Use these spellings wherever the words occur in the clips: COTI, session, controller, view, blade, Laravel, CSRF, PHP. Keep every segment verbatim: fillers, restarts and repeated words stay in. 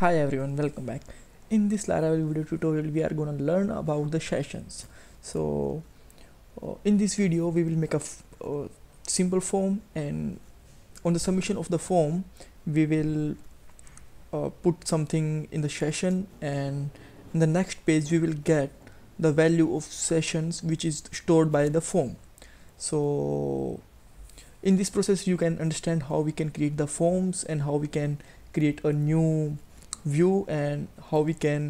Hi everyone, welcome back. In this Laravel video tutorial we are going to learn about the sessions. So uh, in this video we will make a f uh, simple form, and on the submission of the form we will uh, put something in the session, and in the next page we will get the value of sessions which is stored by the form. So in this process you can understand how we can create the forms and how we can create a new view and how we can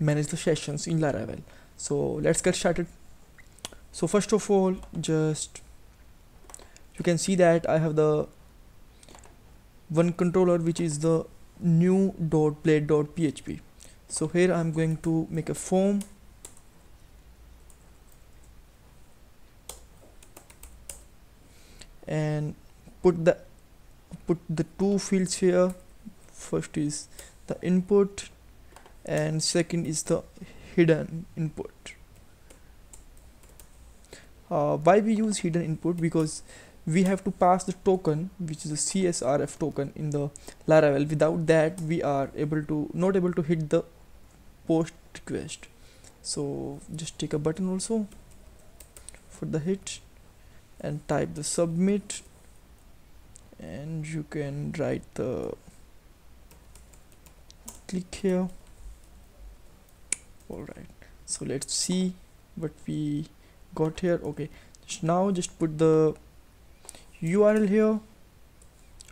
manage the sessions in Laravel. So let's get started. So first of all, just you can see that I have the one controller which is the new.blade.php. So here I'm going to make a form and put the put the two fields here. First is the input and second is the hidden input. Uh, why we use hidden input? Because we have to pass the token, which is a C S R F token in the Laravel. Without that we are able to not able to hit the post request. So just take a button also for the hit and type the submit, and you can write the click here. Alright, so let's see what we got here. Okay, now just put the U R L here.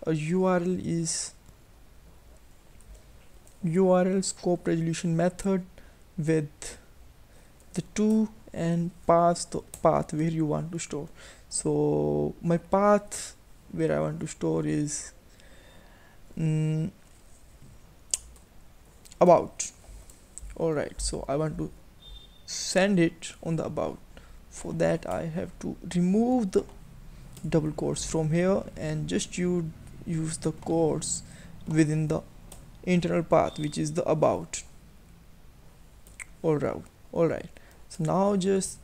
A U R L is U R L scope resolution method with the two and pass the path where you want to store. So my path where I want to store is mm, about. Alright, so I want to send it on the about. For that I have to remove the double quotes from here and just you use the quotes within the internal path, which is the about. Alright, alright. So now just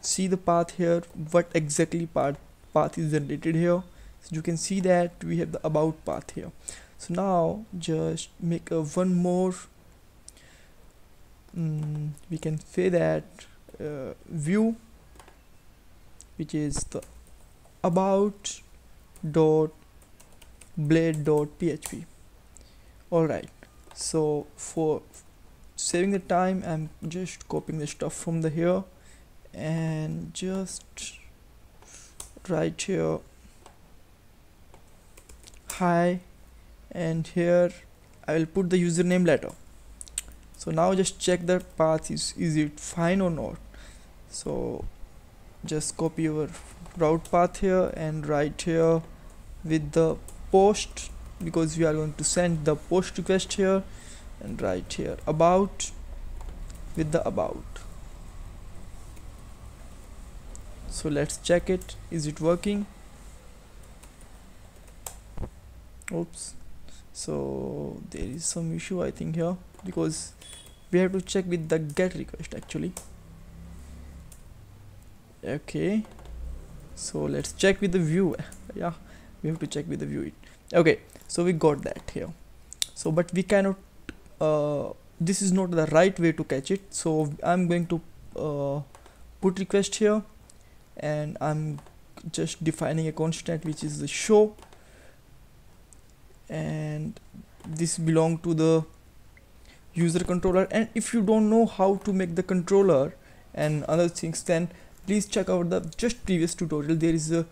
see the path here, what exactly path path is generated here. So you can see that we have the about path here. So now just make a one more, um, we can say that uh, view, which is the about dot blade dot php. Alright, so for saving the time I'm just copying the stuff from the here and just right here hi. And here I will put the username later. So now just check the path, is is it fine or not. So just copy your route path here and write here with the post, because we are going to send the post request here, and write here about with the about. So let's check it, is it working? Oops. So there is some issue I think here, because we have to check with the get request actually. Okay, so let's check with the view. Yeah, we have to check with the view it. Okay, so we got that here. So but we cannot uh, this is not the right way to catch it. So I'm going to uh, put request here, and I'm just defining a constant which is the show, and this belong to the user controller. And if you don't know how to make the controller and other things, then please check out the just previous tutorial. There is a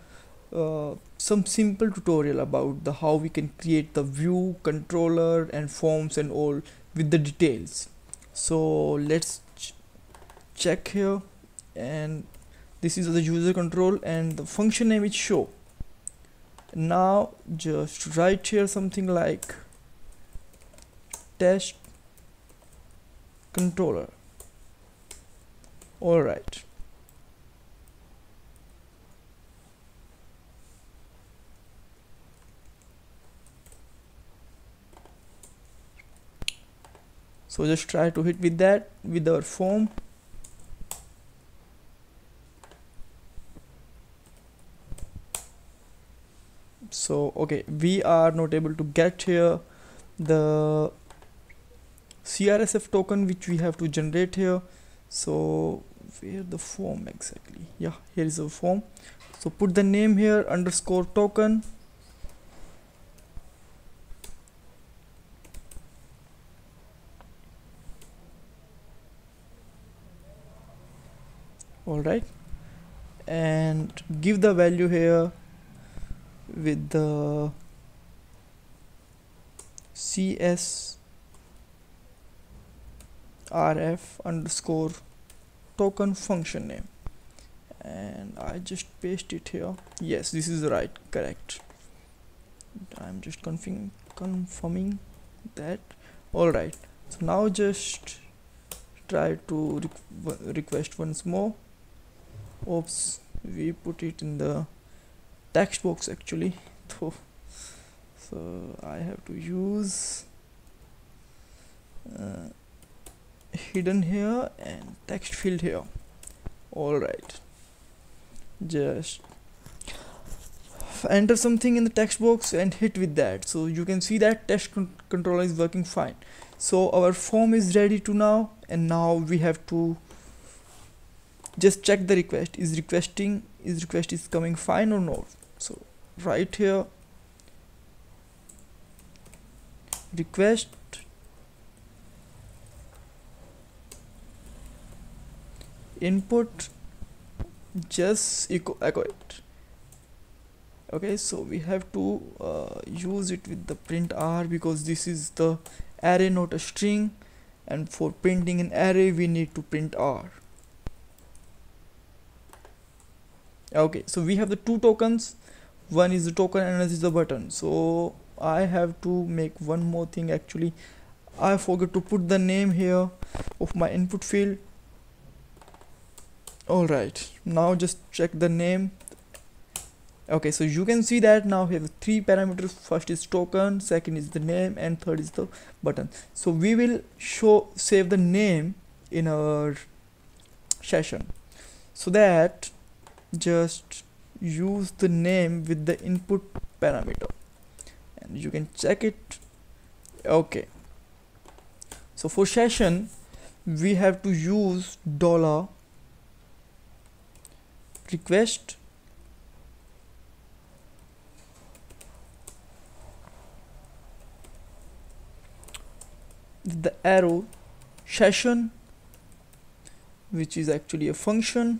uh, some simple tutorial about the how we can create the view, controller and forms and all with the details. So let's ch check here, and this is the user control and the function name is show. Now just write here something like test controller. Alright, so just try to hit with that with our form. So okay, we are not able to get here the C S R F token which we have to generate here. So where the form exactly? Yeah, here is a form. So put the name here, underscore token. All right, and give the value here with the C S R F underscore token function name, and I just paste it here. Yes, this is right, correct. I'm just confirming confirming that. All right, so now just try to requ request once more. Oops, we put it in the text box actually. So, so I have to use uh, hidden here and text field here. Alright, just enter something in the text box and hit with that. So you can see that test con controller is working fine. So our form is ready to now, and now we have to just check the request is requesting is request is coming fine or not. So right here, request, input, just echo, echo it. Okay, so we have to uh, use it with the print r, because this is the array, not a string, and for printing an array we need to print r. Okay, so we have the two tokens, one is the token and another is the button. So I have to make one more thing actually. I forgot to put the name here of my input field. Alright, now just check the name. Okay, so you can see that now we have three parameters. First is token, second is the name, and third is the button. So we will show save the name in our session, so that just use the name with the input parameter, and you can check it. Okay, so for session we have to use dollar request the arrow session, which is actually a function,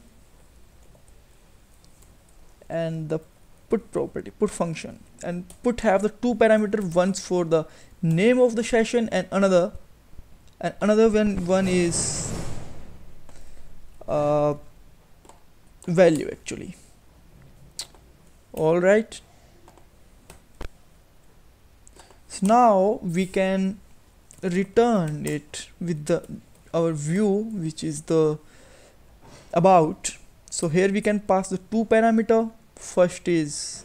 and the put property, put function, and put have the two parameters, once for the name of the session and another and another one one is uh, value actually. All right, so now we can return it with the our view, which is the about. So here we can pass the two parameter. First is,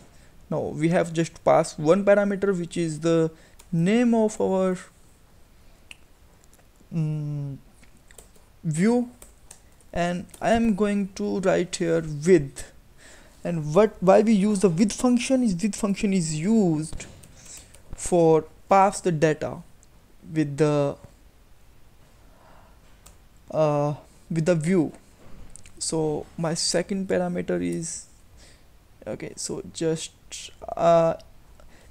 no, we have just passed one parameter, which is the name of our um, view, and I am going to write here with. And what why we use the with function is with function is used for pass the data with the uh, with the view. So my second parameter is, okay, so just uh,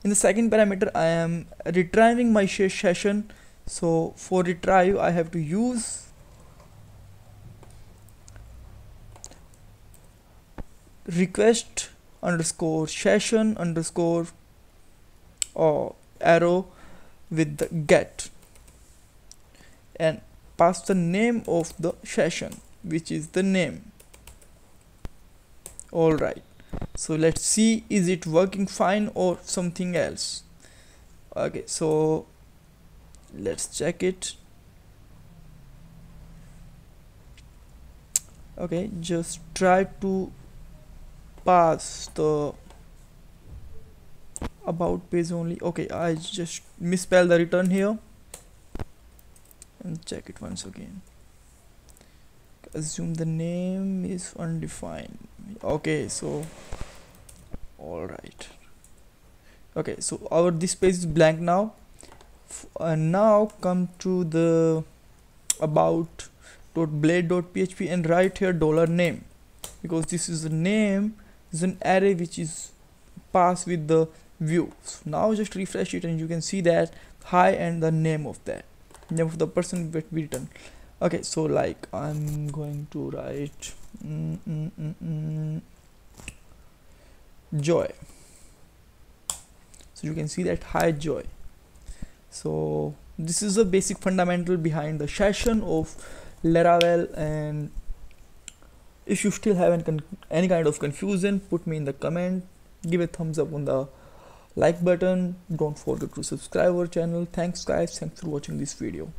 in the second parameter I am retrieving my session. So for retrieve I have to use request underscore session underscore or arrow with the get, and pass the name of the session, which is the name. All right, so let's see is it working fine or something else. Okay, so let's check it. Okay, just try to pass the about page only. Okay, I just misspelled the return here, and check it once again. Assume the name is undefined. Okay, so all right, okay, so our this page is blank now. and now come to the about.blade.php and write here dollar name, because this is the name is an array which is passed with the view. So now just refresh it and you can see that hi and the name of that name of the person will be written. Okay, so like I'm going to write mm, mm, mm, mm, Joy. So you can see that hi Joy. So this is the basic fundamental behind the session of Laravel, and if you still have any kind of confusion, put me in the comment, give a thumbs up on the like button, don't forget to subscribe our channel. Thanks guys, thanks for watching this video.